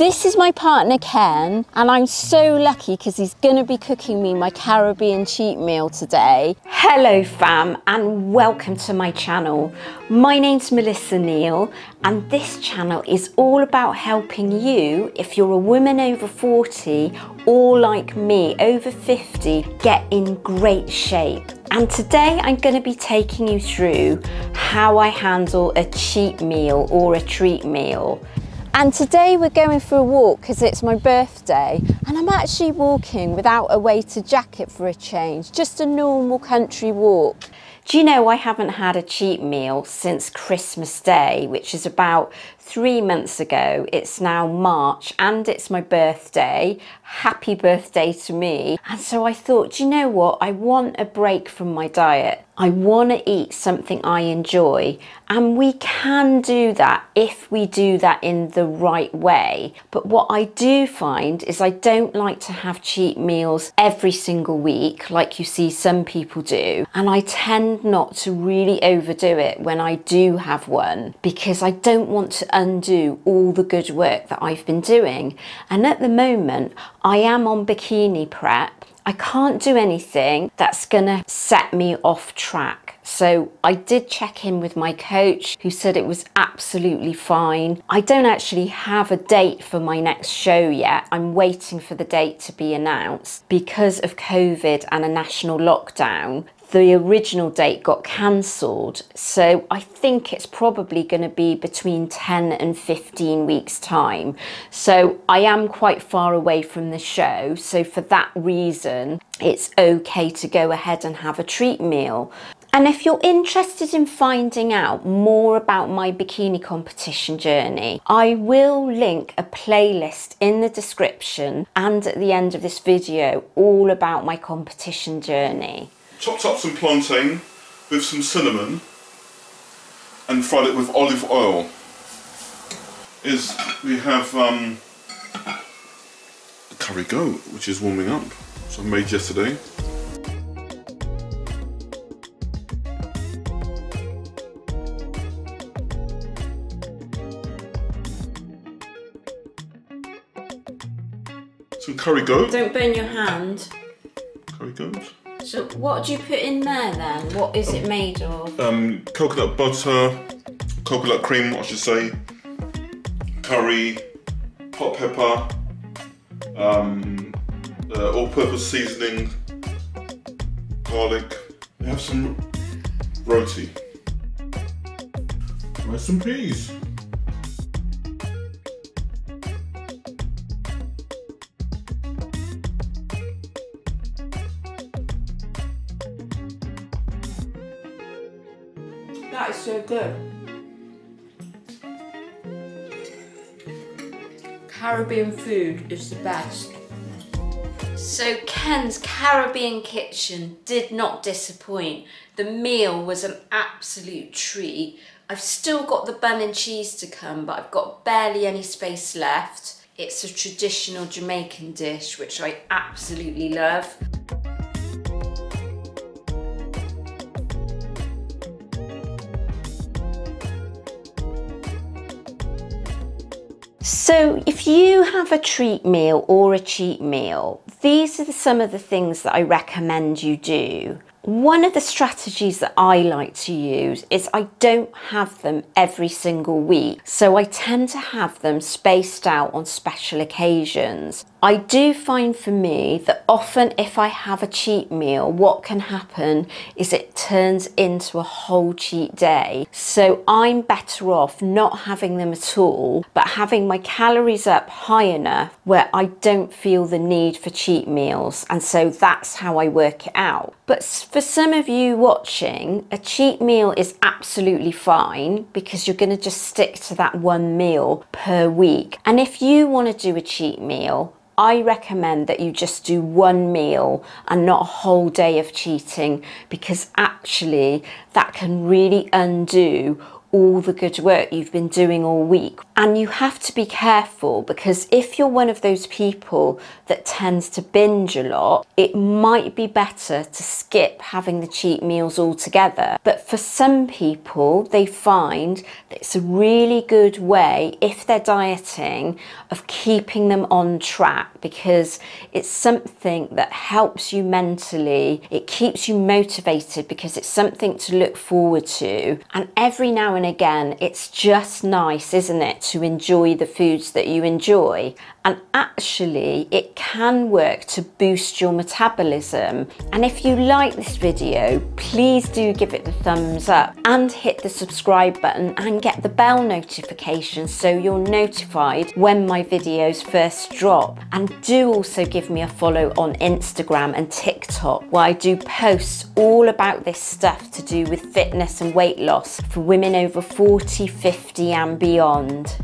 This is my partner Ken, and I'm so lucky because he's gonna be cooking me my Caribbean cheat meal today. Hello fam, and welcome to my channel. My name's Melissa Neill, and this channel is all about helping you, if you're a woman over 40 or like me over 50, get in great shape. And today I'm going to be taking you through how I handle a cheat meal or a treat meal. And today we're going for a walk because it's my birthday, and I'm actually walking without a weighted jacket for a change, just a normal country walk. Do you know, I haven't had a cheat meal since Christmas Day, which is about 3 months ago. It's now March and it's my birthday. Happy birthday to me. And so I thought, do you know what? I want a break from my diet. I want to eat something I enjoy. And we can do that if we do that in the right way. But what I do find is I don't like to have cheat meals every single week, like you see some people do. And I tend not to really overdo it when I do have one, because I don't want to undo all the good work that I've been doing. And at the moment, I am on bikini prep. I can't do anything that's gonna set me off track. So I did check in with my coach, who said it was absolutely fine. I don't actually have a date for my next show yet. I'm waiting for the date to be announced. Because of COVID and a national lockdown, the original date got cancelled, so I think it's probably going to be between 10 and 15 weeks time. So I am quite far away from the show, so for that reason it's okay to go ahead and have a treat meal. And if you're interested in finding out more about my bikini competition journey, I will link a playlist in the description and at the end of this video all about my competition journey. Chopped up some plantain with some cinnamon and fried it with olive oil. We have curry goat, which is warming up, which I made yesterday. Some curry goat. Don't burn your hand. Curry goat. So what do you put in there then? What is it made of? Coconut butter, coconut cream, I should say, curry, hot pepper, all-purpose seasoning, garlic. We have some roti. We have some peas. That is so good. Caribbean food is the best. So Ken's Caribbean Kitchen did not disappoint. The meal was an absolute treat. I've still got the bun and cheese to come, but I've got barely any space left. It's a traditional Jamaican dish, which I absolutely love. So if you have a treat meal or a cheat meal, these are some of the things that I recommend you do. One of the strategies that I like to use is I don't have them every single week, so I tend to have them spaced out on special occasions. I do find for me that often if I have a cheat meal, what can happen is it turns into a whole cheat day. So I'm better off not having them at all, but having my calories up high enough where I don't feel the need for cheat meals. And so that's how I work it out. But for some of you watching, a cheat meal is absolutely fine because you're going to just stick to that one meal per week. And if you want to do a cheat meal, I recommend that you just do one meal and not a whole day of cheating, because actually that can really undo all the good work you've been doing all week. And you have to be careful, because if you're one of those people that tends to binge a lot, it might be better to skip having the cheat meals altogether. But for some people, they find that it's a really good way, if they're dieting, of keeping them on track, because it's something that helps you mentally, it keeps you motivated because it's something to look forward to. And every now and again, it's just nice, isn't it, to enjoy the foods that you enjoy. And actually, it can work to boost your metabolism. And if you like this video, please do give it the thumbs up and hit the subscribe button and get the bell notification so you're notified when my videos first drop. And do also give me a follow on Instagram and TikTok, where I do posts all about this stuff to do with fitness and weight loss for women over 40, 50 and beyond.